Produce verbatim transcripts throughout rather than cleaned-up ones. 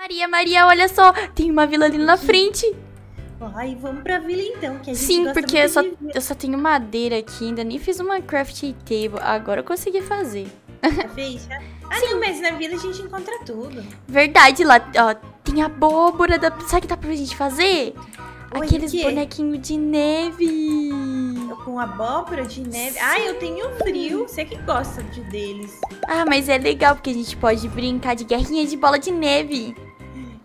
Maria, Maria, olha só, tem uma vila ali na frente. Ai, vamos pra vila então, que a gente Sim, gosta porque eu só, eu só tenho madeira aqui, ainda nem fiz uma crafting table. Agora eu consegui fazer. Já fez, já? Ah, Sim. não, mas na vila a gente encontra tudo. Verdade, lá, ó, tem abóbora da... Sabe o que dá pra gente fazer? Oi, aqueles bonequinhos de neve. Com abóbora de neve? Sim. Ah, eu tenho frio. Você que gosta de deles. Ah, mas é legal, porque a gente pode brincar de guerrinha de bola de neve.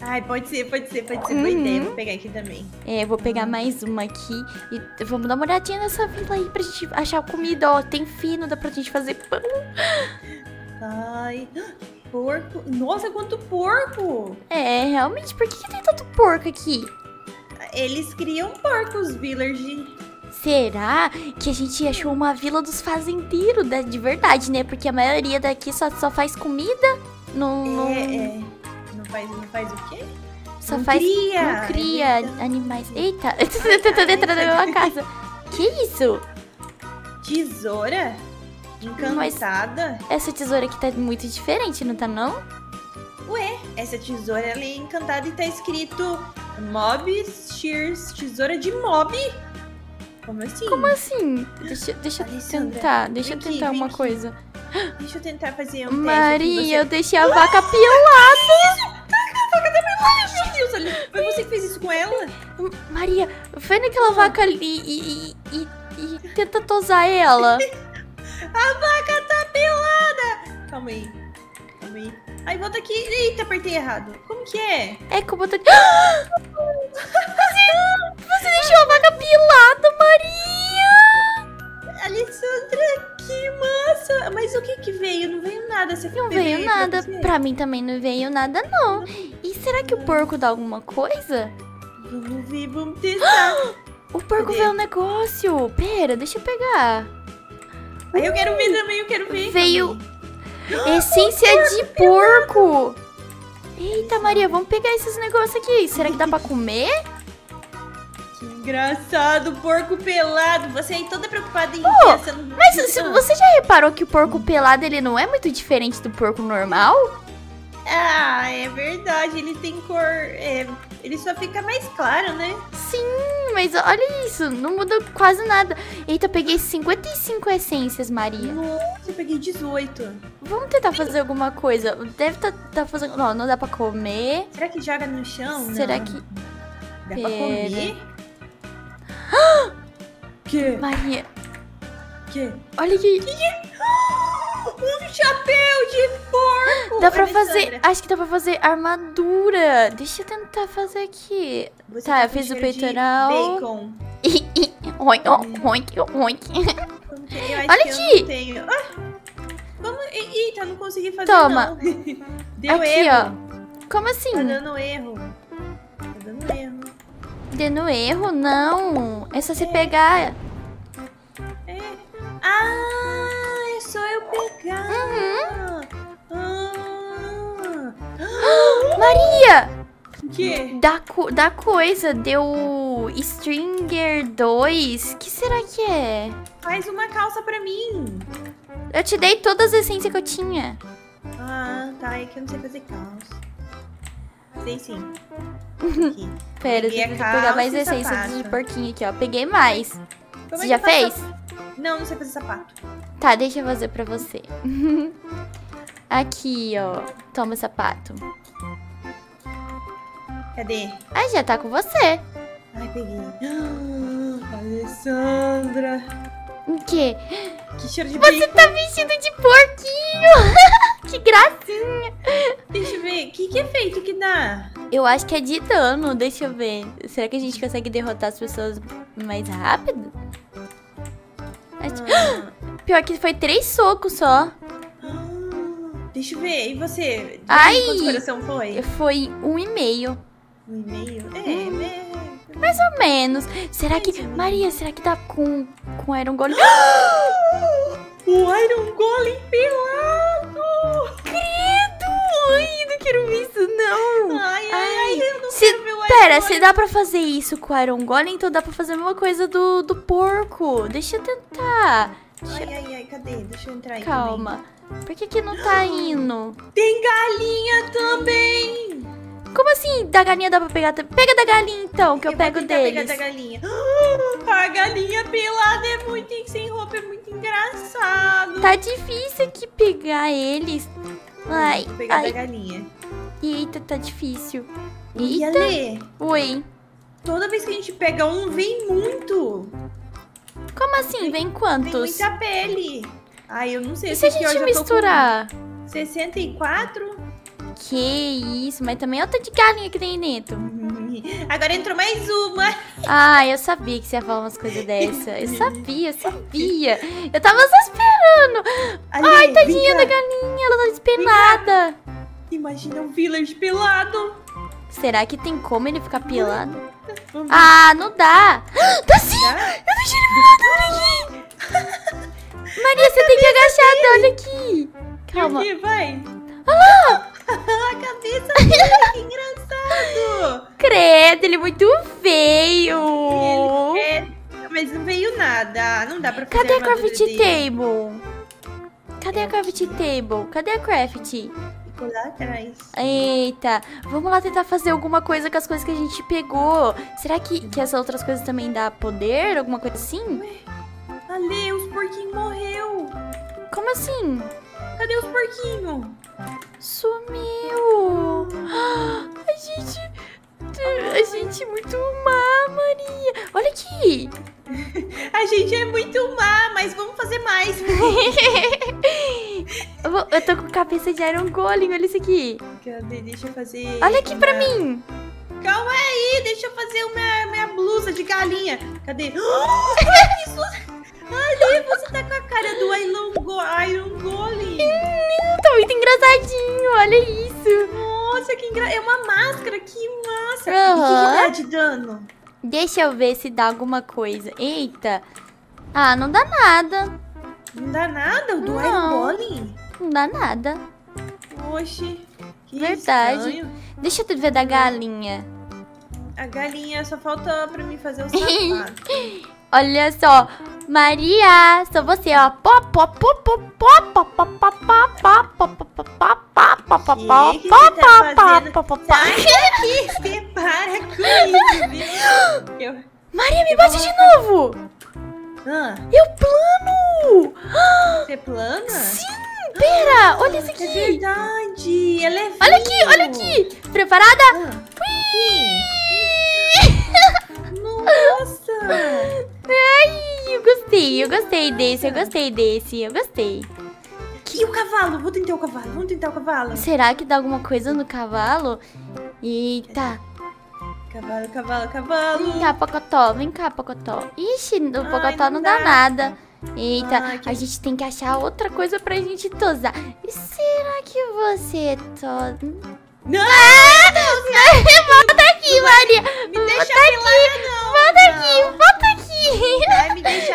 Ai, pode ser, pode ser, pode ser. Boa uhum. ideia, vou pegar aqui também. É, vou pegar uhum. mais uma aqui. E vamos dar uma olhadinha nessa vila aí pra gente achar comida, ó. Tem fino, dá pra gente fazer pão. Ai, porco. Nossa, quanto porco. É, realmente, por que, que tem tanto porco aqui? Eles criam porcos, villagers. Será que a gente achou uma vila dos fazendeiros de verdade, né? Porque a maioria daqui só, só faz comida. Não, não... É, é. Não, faz, não faz o quê? Só não faz... Cria. Não cria Eita. animais. Eita, eu tô tentando entrar na minha casa. Que isso? Tesoura? Encantada? Mas essa tesoura aqui tá muito diferente, não tá não? Ué, essa tesoura ela é encantada e tá escrito Mob Shears, tesoura de mob. Como assim? Como assim? Deixa, deixa eu tentar, deixa eu tentar aqui, uma aqui. coisa. Deixa eu tentar fazer um Maria, teste eu deixei a vaca pelada. A vaca tá pelada, meu Deus, olha. Foi você que fez isso com ela? Maria, vai naquela vaca ali e, e, e, e tenta tosar ela. A vaca tá pelada. Calma aí, calma aí. Aí volta aqui. Eita, apertei errado. Como que é? É como eu tô... Você deixou a vaca pilada, Maria! Alessandra, que massa! Mas o que que veio? Não veio nada. Você não veio nada. Pra, pra mim também não veio nada, não. não. E será que não. o porco dá alguma coisa? Vamos ver, vamos testar. O porco Cadê? veio um negócio. Pera, deixa eu pegar. Aí eu quero ver também, eu quero ver. Veio essência de porco. Eita, Maria, vamos pegar esses negócios aqui. Será que dá pra comer? Engraçado, porco pelado. Você aí toda preocupada em... Oh, essa, não... Mas se, você já reparou que o porco pelado, ele não é muito diferente do porco normal? Ah, é verdade. Ele tem cor... É, ele só fica mais claro, né? Sim, mas olha isso. Não mudou quase nada. Eita, eu peguei cinquenta e cinco essências, Maria. Nossa, eu peguei dezoito. Vamos tentar Sim. fazer alguma coisa. Deve tá, tá fazendo... Não, não dá pra comer. Será que joga no chão? Será não. que... Dá Pera. pra comer? Que? Maria. Que? Olha aqui. Que que é? Um chapéu de porco. Dá pra Alessandra. fazer... Acho que dá pra fazer armadura. Deixa eu tentar fazer aqui. Você tá, eu fiz o peitoral. Bacon. Oink, oink, oink. Olha aqui. Ah, vamos... Eita, não consegui fazer Toma. não. Deu aqui, erro. ó. Como assim? Tá dando erro. Tá dando erro. Dando erro, não. É só você é. pegar. É. Ah, é só eu pegar. Uhum. Ah. Ah, Maria! Que? Da, co da coisa, deu Stringer dois. Que será que é? Faz uma calça pra mim. Eu te dei todas as essências que eu tinha. Ah, tá. É que eu não sei fazer calça. Sei sim. Aqui. Pera, tem que pegar mais essências de porquinho aqui, ó. Peguei mais. Como você já fez? Sapato? Não, não sei fazer sapato. Tá, deixa eu fazer pra você. Aqui, ó. Toma sapato. Cadê? Ah, já tá com você. Ai, peguei. Ah, Alessandra. O quê? Que cheiro de Você bacon. tá vestido de porquinho. Que gracinha. Deixa eu ver. O que, que é feito que dá? Eu acho que é de dano. Deixa eu ver. Será que a gente consegue derrotar as pessoas mais rápido? Acho... Ah. Pior que foi três socos só. Ah. Deixa eu ver. E você? Ai. Quanto coração foi? Foi um e meio. Um e meio? É, hum. é. Mais ou menos. Será que... Maria, será que dá com com Iron Golem? O Iron Golem pelado! Credo! Ai, não quero ver isso, não! Ai, ai, ai eu não se, quero ver o Iron Pera, Golem. se dá pra fazer isso com o Iron Golem, então dá pra fazer a mesma coisa do, do porco. Deixa eu tentar. Deixa... Ai, ai, ai, cadê? Deixa eu entrar aí Calma. Também. Por que que não tá indo? Tem galinha também! Como assim? Da galinha dá pra pegar? Pega da galinha então, que eu, eu pego deles. Pegar da galinha. A galinha pelada é muito sem roupa, é muito engraçado. Tá difícil aqui pegar eles. Ai, pegar da galinha. Eita, tá difícil. Eita. Oi. Toda vez que a gente pega um, vem muito. Como assim? Vem, vem quantos? Vem muita pele. Ai, eu não sei. E se a gente misturar? sessenta e quatro? Que isso, mas também outra de galinha que tem dentro. Agora entrou mais uma. Ah, eu sabia que você ia falar umas coisas dessa. Eu sabia, eu sabia. Eu tava só esperando. Ali, ai, tadinha da galinha, ela tá despenada. Imagina um villager pelado. Será que tem como ele ficar pelado? Ah, não dá. Tá sim, eu deixei ele pelado, olha aqui. Maria, você tem que agachar, olha aqui. Calma. Vai. Ah! A cabeça dele, que engraçado! Credo, ele é muito feio! É, mas não veio nada, não dá pra fazer. Cadê a, a craft table? Cadê a craft table? Cadê a craft? Ficou lá atrás. Eita, vamos lá tentar fazer alguma coisa com as coisas que a gente pegou. Será que, que as outras coisas também dá poder? Alguma coisa assim? Ale, os porquinhos morreu! Como assim? Cadê os porquinhos? Sumiu! Ah, a gente... A gente é muito má, Maria! Olha aqui! A gente é muito má, mas vamos fazer mais! Eu tô com cabeça de Iron Golem, olha isso aqui! Cadê? Deixa eu fazer... Olha aqui uma... pra mim! Calma aí, deixa eu fazer uma, minha blusa de galinha! Cadê? Olha, você tá com a cara do Iron, Go Iron Golem! Tá muito engraçadinho, olha isso! Nossa, que engraçado! É uma máscara, que massa! Uhum. E que dá de dano? Deixa eu ver se dá alguma coisa. Eita! Ah, não dá nada! Não dá nada? O do não. Iron Golem? Não dá nada. Oxi, que verdade. Estranho. Deixa eu ver da galinha. A galinha, só falta pra mim fazer o sapato. Olha só, Maria, só você, ó. O que você tá fazendo? Sai daqui, você para com isso, viu? Eu... Maria, me eu bate de novo. Ah. Eu plano. Você plana? Sim, pera, ah, olha isso aqui. É verdade, ela é viva. Olha aqui, olha aqui. Preparada? Ah. Nossa. Ai, eu gostei, eu gostei desse, eu gostei desse, eu gostei. E o cavalo? Vou tentar o cavalo, vamos tentar o cavalo. Será que dá alguma coisa no cavalo? Eita. Cavalo, cavalo, cavalo. Vem cá, Pocotó, vem cá, Pocotó. Ixi, o Pocotó Ai, não, não dá, dá nada. Eita, ah, que... a gente tem que achar outra coisa pra gente tosar. E será que você tosa? Não! Ah, não, não. Volta aqui, Maria. Me deixa pelada, não. Volta aqui, volta aqui. Vai me deixar